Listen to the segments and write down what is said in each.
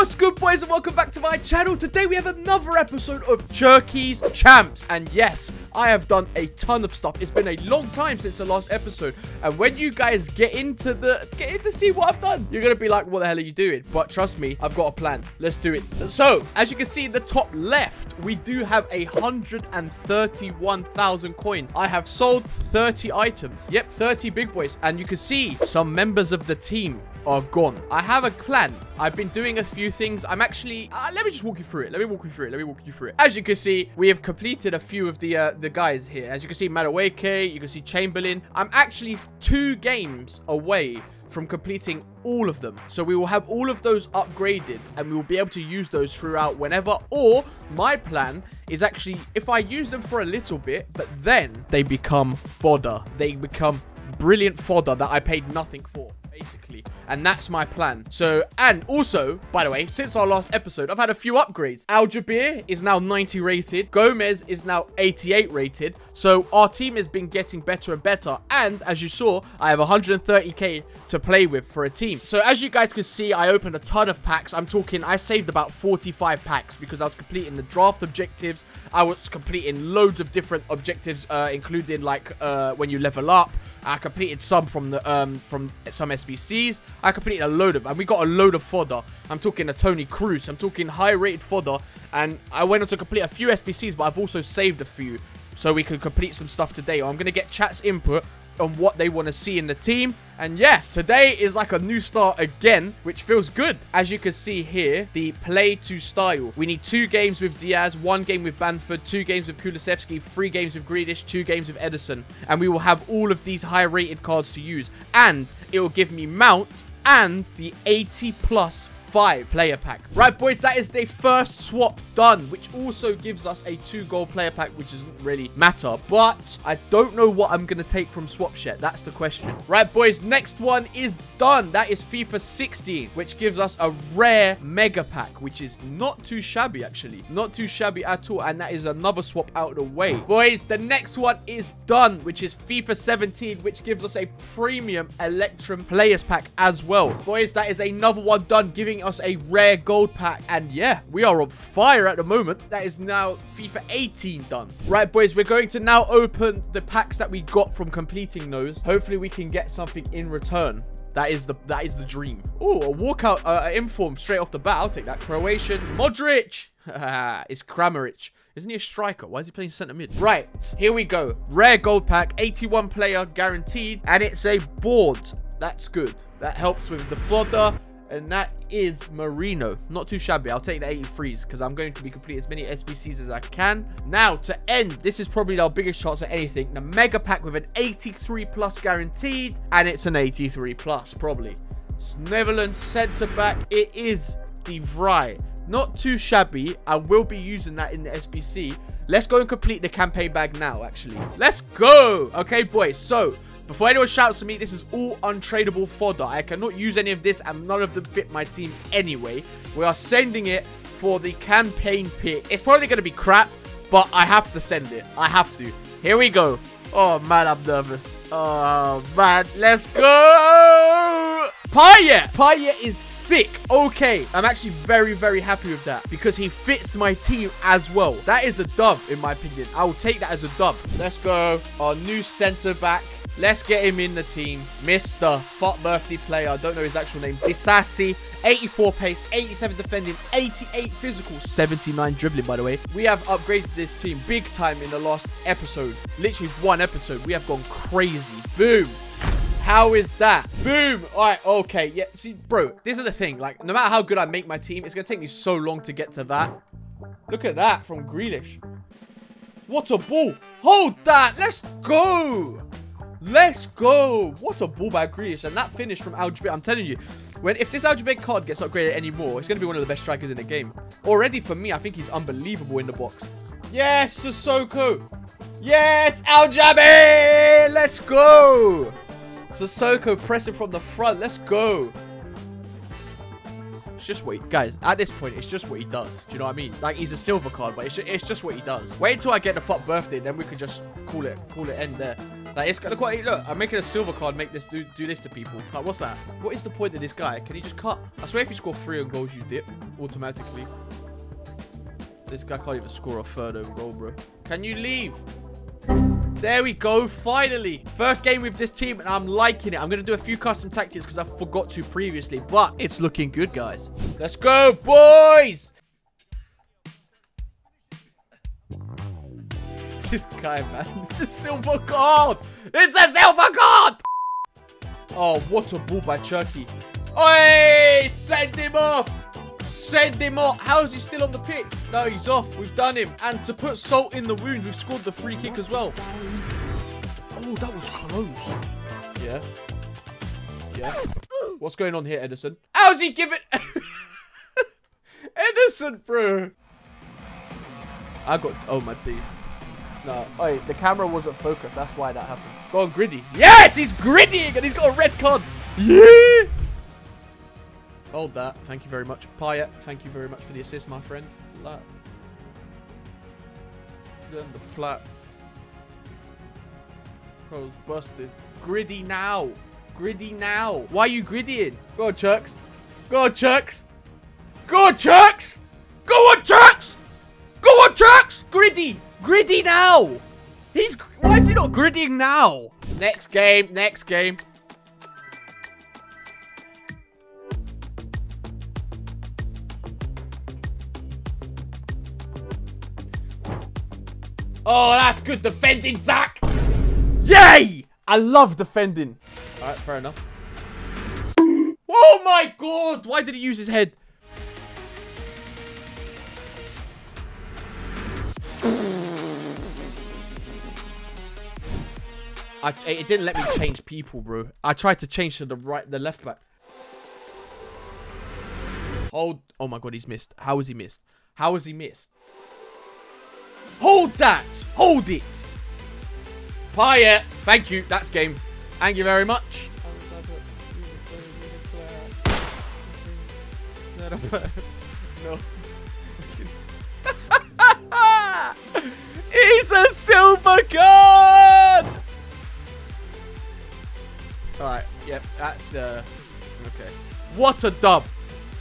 What's good, boys, and welcome back to my channel. Today we have another episode of Turkey's Champs, and yes, I have done a ton of stuff. It's been a long time since the last episode, and when you guys get in to see what I've done, you're gonna be like, what the hell are you doing? But trust me, I've got a plan. Let's do it. So as you can see in the top left, we do have 131,000 coins. I have sold 30 items. Yep, 30 big boys. And you can see some members of the team are gone. I have a clan. I've been doing a few things. I'm actually let me just walk you through it. As you can see, we have completed a few of the guys here. As you can see, Madaweke, you can see Chamberlain. I'm actually 2 games away from completing all of them, so we will have all of those upgraded, and we will be able to use those throughout whenever. Or my plan is actually, if I use them for a little bit, but then they become fodder, they become brilliant fodder that I paid nothing for, basically. And that's my plan. So, and also, by the way, since our last episode, I've had a few upgrades. Al-Jaber is now 90 rated. Gomez is now 88 rated. So our team has been getting better and better. And as you saw, I have 130k to play with for a team. So as you guys can see, I opened a ton of packs. I'm talking, I saved about 45 packs because I was completing the draft objectives. I was completing loads of different objectives, including like when you level up. I completed some from the from some SBCs. I completed a load of, and we got a load of fodder. I'm talking a Tony Cruz. I'm talking high-rated fodder. And I went on to complete a few SBCs, but I've also saved a few so we can complete some stuff today. I'm gonna get chat's input on what they want to see in the team. And yeah, today is like a new start again, which feels good. As you can see here, the play to style. We need 2 games with Diaz, 1 game with Bamford, 2 games with Kulisevsky, 3 games with Grealish, 2 games with Edison. And we will have all of these high rated cards to use. And it will give me Mount and the 80+5 player pack. Right, boys, that is the first swap done, which also gives us a 2-goal player pack, which doesn't really matter. But I don't know what I'm gonna take from Swap yet. That's the question. Right, boys, next one is done. That is FIFA 16, which gives us a rare mega pack, which is not too shabby, actually. Not too shabby at all. And that is another swap out of the way. Boys, the next one is done, which is FIFA 17, which gives us a premium Electrum players pack as well. Boys, that is another one done, giving us a rare gold pack. And yeah, we are on fire at the moment. That is now FIFA 18 done. Right, boys, we're going to now open the packs that we got from completing those. Hopefully we can get something in return. That is the dream. Oh, a walkout inform straight off the bat. I'll take that. Croatian Modric. It's Kramaric. Isn't he a striker? Why is he playing centre mid? Right, here we go. Rare gold pack, 81 player guaranteed, and it's a board. That's good. That helps with the fodder. And that is Merino. Not too shabby. I'll take the 83s because I'm going to be completing as many SBCs as I can. Now, to end, this is probably our biggest chance at anything. The Mega Pack with an 83+ guaranteed. And it's an 83+, probably. Netherlands centre-back. It is De Vrij. Not too shabby. I will be using that in the SBC. Let's go and complete the campaign bag now, actually. Let's go! Okay, boys. So, before anyone shouts to me, this is all untradeable fodder. I cannot use any of this, and none of them fit my team anyway. We are sending it for the campaign pick. It's probably going to be crap, but I have to send it. I have to. Here we go. Oh, man, I'm nervous. Oh, man. Let's go. Payet. Payet is sick. Okay. I'm actually very, very happy with that because he fits my team as well. That is a dub, in my opinion. I will take that as a dub. Let's go. Our new centre-back. Let's get him in the team. Mr. Fuck Murphy player. I don't know his actual name. De Sassi. 84 pace. 87 defending. 88 physical. 79 dribbling, by the way. We have upgraded this team big time in the last episode. Literally 1 episode. We have gone crazy. Boom. How is that? Boom. All right. Okay. Yeah. See, bro, this is the thing. Like, no matter how good I make my team, it's going to take me so long to get to that. Look at that from Grealish. What a ball. Hold that. Let's go. Let's go. What a ball by Grealish. And that finish from Al-Jaber. I'm telling you, if this Al-Jaber card gets upgraded anymore, it's going to be one of the best strikers in the game. Already for me, I think he's unbelievable in the box. Yes, Sissoko. Yes, Al-Jaber. Let's go. Sissoko pressing from the front. Let's go. It's just what he, guys, at this point, it's just what he does. Do you know what I mean? Like, he's a silver card, but it's just what he does. Wait until I get the fuck birthday, then we can just call it end there. Like, it's look, look, I'm making a silver card, make this do this to people. Like, what's that? What is the point of this guy? Can he just cut? I swear if you score 3 own goals, you dip automatically. This guy can't even score a 3rd own goal, bro. Can you leave? There we go, finally. First game with this team, and I'm liking it. I'm going to do a few custom tactics because I forgot to previously, but it's looking good, guys. Let's go, boys! This guy, man. It's a silver card! It's a silver card! Oh, what a ball by Cherky. Oi! Send him off! Send him off. How is he still on the pitch? No, he's off. We've done him. And to put salt in the wound, we've scored the free kick as well. Oh, that was close. Yeah. Yeah. What's going on here, Edison? How's he giving... Edison, bro. I got... Oh, my days. No. Oh, the camera wasn't focused. That's why that happened. Go on, Griddy. Yes, he's griddying and he's got a red card. Yeah. Hold that. Thank you very much. Payet, thank you very much for the assist, my friend. Plat. Then the plat. Cole's busted. Griddy now. Griddy now. Why are you griddying? Go on, Chucks. Go on, Chucks. Go on, Chucks. Go on, Chucks. Go on, Chucks. Griddy. Griddy now. He's... Why is he not griddying now? Next game. Next game. Oh, that's good defending, Zach. Yay! I love defending. All right, fair enough. Oh, my God. Why did he use his head? It didn't let me change people, bro. I tried to change to the right, the left back. Hold. Oh, my God. He's missed. How has he missed? How has he missed? Hold that! Hold it! Payet! Thank you. That's game. Thank you very much. No. He's a silver card! Alright. Yep. That's, okay. What a dub.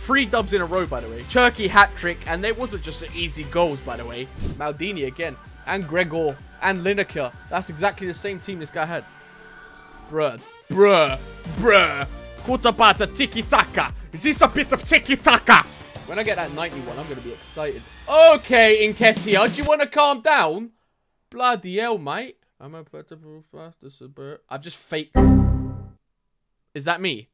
3 dubs in a row, by the way. Turkey hat-trick, and they wasn't just easy goals, by the way. Maldini again, and Gregor, and Lineker. That's exactly the same team this guy had. Bruh, bruh, bruh. Kutabata tiki-taka. Is this a bit of tiki-taka? When I get that 91, I'm going to be excited. Okay, Nketiah, do you want to calm down? Bloody hell, mate. I'm a better faster. I've just faked. Is that me?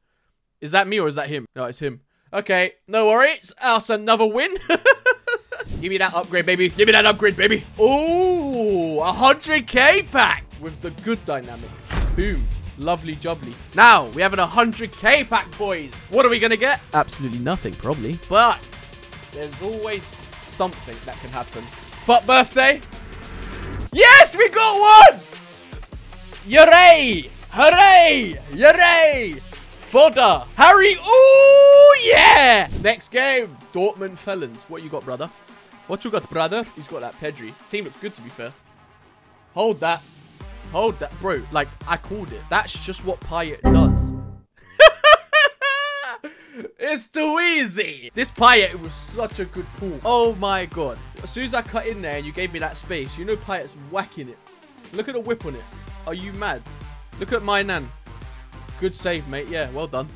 Is that me or is that him? No, it's him. Okay, no worries. That's another win. Give me that upgrade, baby. Give me that upgrade, baby. Ooh, 100k pack with the good dynamic. Boom. Lovely jubbly. Now, we have an 100k pack, boys. What are we going to get? Absolutely nothing, probably. But there's always something that can happen. Fuck birthday. Yes, we got one. Hooray. Hooray. Hooray. Fodder. Harry. Ooh. Yeah! Next game, Dortmund Felons. What you got, brother? What you got, brother? He's got that Pedri. Team looks good, to be fair. Hold that. Hold that. Bro, like, I called it. That's just what Payet does. It's too easy. This Payet was such a good pull. Oh, my God. As soon as I cut in there and you gave me that space, you know Payet's whacking it. Look at the whip on it. Are you mad? Look at my nan. Good save, mate. Yeah, well done.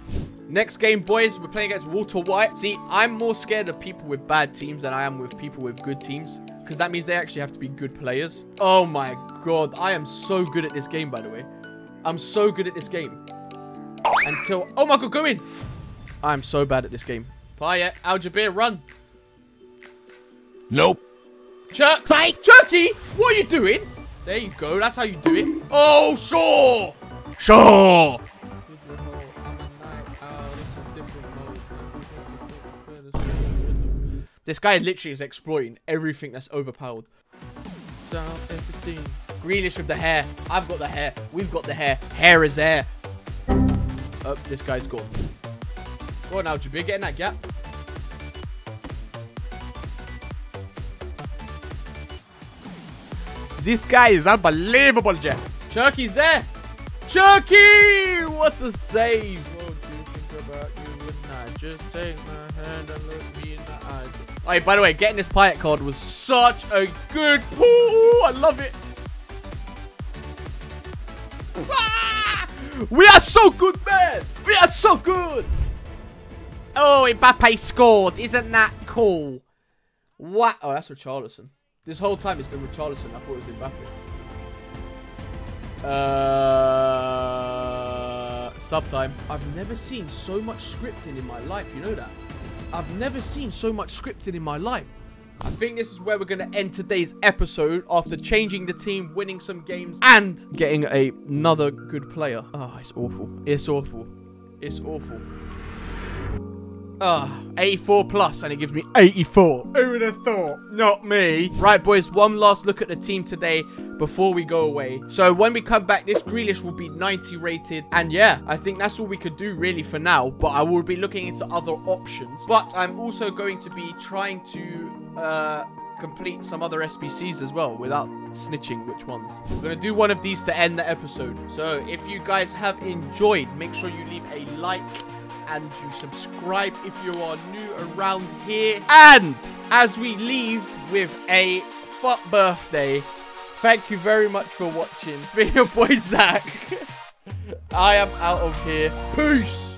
Next game, boys, we're playing against Walter White. See, I'm more scared of people with bad teams than I am with people with good teams. Because that means they actually have to be good players. Oh, my God. I am so good at this game, by the way. I'm so good at this game. Until... Oh, my God, go in. I'm so bad at this game. Payet, Al-Jaber, run. Nope. Chuck. Chucky, what are you doing? There you go. That's how you do it. Oh, sure. Sure. This guy literally is exploiting everything that's overpowered. Down everything. Grealish with the hair. I've got the hair. We've got the hair. Hair is air. Oh, this guy's gone. Go on, Al-Jaber. Get in that gap. This guy is unbelievable, Jeff. Cherky's there. Cherky! What a save. What do you think about you, wouldn't I? Just take my hand and look me in the eyes. Oh, by the way, getting this Payet card was such a good pull. I love it. Ah! We are so good, man. We are so good. Oh, Mbappe scored. Isn't that cool? What? Oh, that's Richarlison. This whole time it's been Richarlison. I thought it was Mbappe. Sub time. I've never seen so much scripting in my life. You know that? I've never seen so much scripting in my life. I think this is where we're going to end today's episode after changing the team, winning some games, and getting another good player. Oh, it's awful. It's awful. It's awful. Ah, 84 plus, and it gives me 84. Who would have thought? Not me. Right, boys, one last look at the team today before we go away. So when we come back, this Grealish will be 90 rated. And yeah, I think that's all we could do really for now. But I will be looking into other options. But I'm also going to be trying to complete some other SBCs as well without snitching which ones. We're going to do one of these to end the episode. So if you guys have enjoyed, make sure you leave a like and you subscribe if you are new around here. And as we leave with a fuck birthday, thank you very much for watching. It's been your boy Zach. I am out of here. Peace.